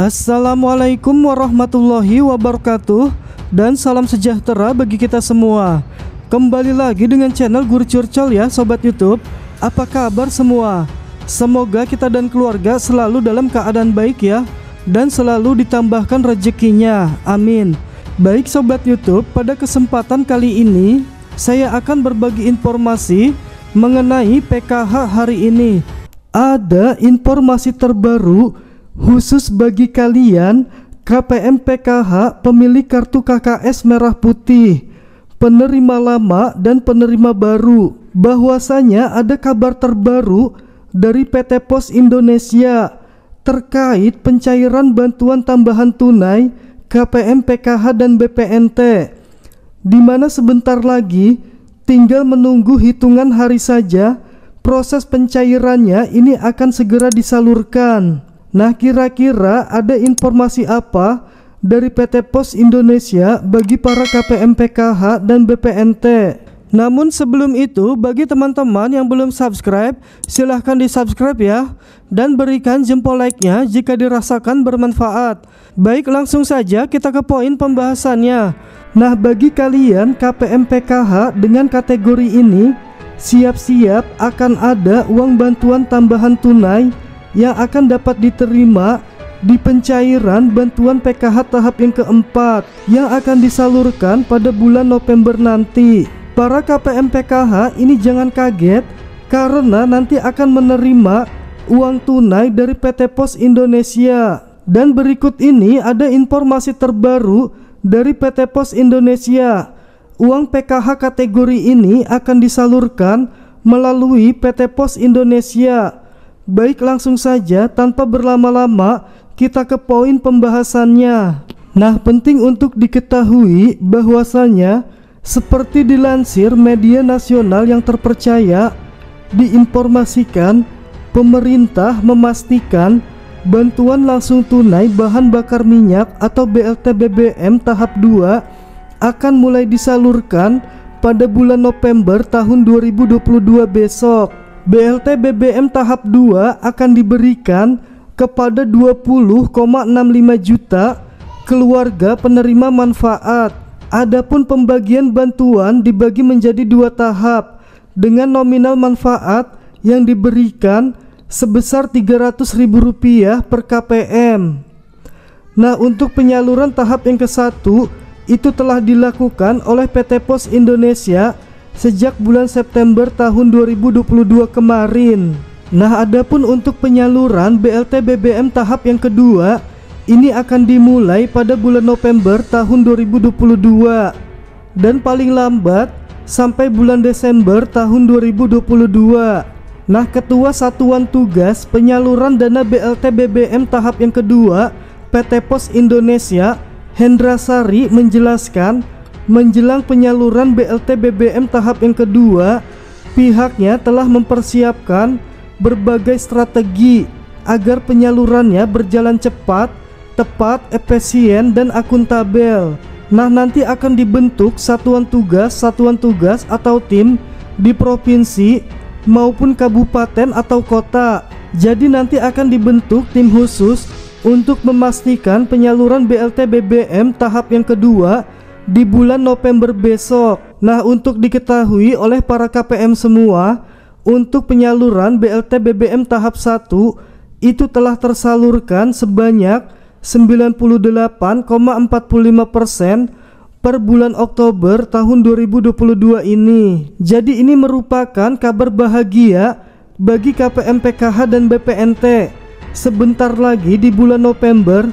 Assalamualaikum warahmatullahi wabarakatuh, dan salam sejahtera bagi kita semua. Kembali lagi dengan channel Guru Curcol ya Sobat YouTube. Apa kabar semua? Semoga kita dan keluarga selalu dalam keadaan baik ya, dan selalu ditambahkan rezekinya, amin. Baik Sobat YouTube, pada kesempatan kali ini saya akan berbagi informasi mengenai PKH hari ini. Ada informasi terbaru khusus bagi kalian KPM PKH pemilik kartu KKS merah putih, penerima lama dan penerima baru. Bahwasanya ada kabar terbaru dari PT Pos Indonesia terkait pencairan bantuan tambahan tunai KPM PKH dan BPNT, dimana sebentar lagi tinggal menunggu hitungan hari saja proses pencairannya ini akan segera disalurkan. Nah, kira-kira ada informasi apa dari PT Pos Indonesia bagi para KPM PKH dan BPNT? Namun sebelum itu, bagi teman-teman yang belum subscribe, silahkan di-subscribe ya, dan berikan jempol like-nya jika dirasakan bermanfaat. Baik, langsung saja kita ke poin pembahasannya. Nah, bagi kalian KPM PKH dengan kategori ini, siap-siap akan ada uang bantuan tambahan tunai yang akan dapat diterima di pencairan bantuan PKH tahap yang keempat yang akan disalurkan pada bulan November nanti. Para KPM PKH ini jangan kaget karena nanti akan menerima uang tunai dari PT Pos Indonesia. Dan berikut ini ada informasi terbaru dari PT Pos Indonesia. Uang PKH kategori ini akan disalurkan melalui PT Pos Indonesia. Baik, langsung saja tanpa berlama-lama kita ke poin pembahasannya. Nah, penting untuk diketahui bahwasanya seperti dilansir media nasional yang terpercaya, diinformasikan pemerintah memastikan bantuan langsung tunai bahan bakar minyak atau BLT BBM tahap 2 akan mulai disalurkan pada bulan November tahun 2022 besok. BLT BBM tahap 2 akan diberikan kepada 20,65 juta keluarga penerima manfaat. Adapun pembagian bantuan dibagi menjadi dua tahap dengan nominal manfaat yang diberikan sebesar Rp300.000 per KPM. Nah, untuk penyaluran tahap yang ke-1 itu telah dilakukan oleh PT Pos Indonesia sejak bulan September tahun 2022 kemarin. Nah, adapun untuk penyaluran BLT BBM tahap yang kedua ini akan dimulai pada bulan November tahun 2022 dan paling lambat sampai bulan Desember tahun 2022. Nah, Ketua Satuan Tugas Penyaluran Dana BLT BBM tahap yang kedua PT Pos Indonesia Hendra Sari menjelaskan, menjelang penyaluran BLT BBM tahap yang kedua, pihaknya telah mempersiapkan berbagai strategi agar penyalurannya berjalan cepat, tepat, efisien, dan akuntabel. Nah, nanti akan dibentuk satuan tugas atau tim di provinsi maupun kabupaten atau kota. Jadi nanti akan dibentuk tim khusus untuk memastikan penyaluran BLT BBM tahap yang kedua di bulan November besok. Nah, untuk diketahui oleh para KPM semua, untuk penyaluran BLT BBM tahap 1 itu telah tersalurkan sebanyak 98,45% per bulan Oktober tahun 2022 ini. Jadi ini merupakan kabar bahagia bagi KPM PKH dan BPNT. Sebentar lagi di bulan November,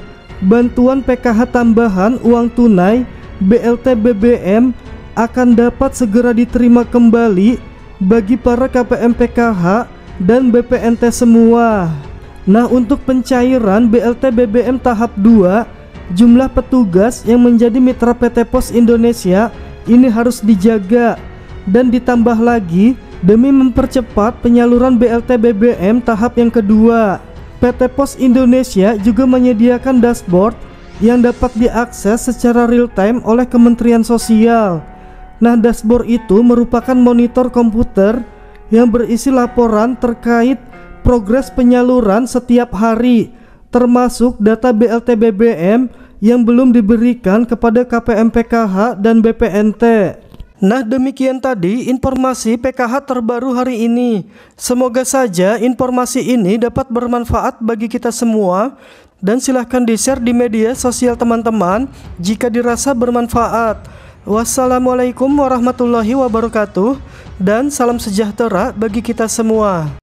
bantuan PKH tambahan uang tunai BLT BBM akan dapat segera diterima kembali bagi para KPM PKH dan BPNT semua. Nah, untuk pencairan BLT BBM tahap 2, jumlah petugas yang menjadi mitra PT Pos Indonesia ini harus dijaga dan ditambah lagi demi mempercepat penyaluran BLT BBM tahap yang kedua. PT Pos Indonesia juga menyediakan dashboard yang dapat diakses secara real time oleh Kementerian Sosial. Nah, dashboard itu merupakan monitor komputer yang berisi laporan terkait progres penyaluran setiap hari termasuk data BLT BBM yang belum diberikan kepada KPM PKH dan BPNT. Nah, demikian tadi informasi PKH terbaru hari ini. Semoga saja informasi ini dapat bermanfaat bagi kita semua, dan silahkan di-share di media sosial teman-teman jika dirasa bermanfaat. Wassalamualaikum warahmatullahi wabarakatuh, dan salam sejahtera bagi kita semua.